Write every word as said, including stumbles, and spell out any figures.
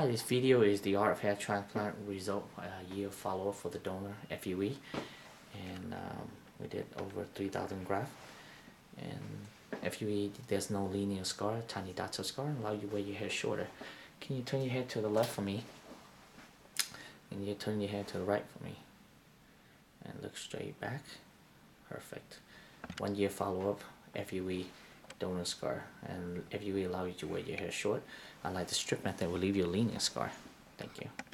Hi, this video is the Art of Hair Transplant Result uh, Year Follow-Up for the donor F U E, and um, we did over three thousand grafts. And F U E, there's no linear scar, tiny dots of scar, and allow you to wear your hair shorter. Can you turn your head to the left for me? And you turn your head to the right for me. And look straight back. Perfect. One year follow-up, F U E. Donor scar, and if you allow you to wear your hair short, unlike the strip method, will leave you a linear scar. Thank you.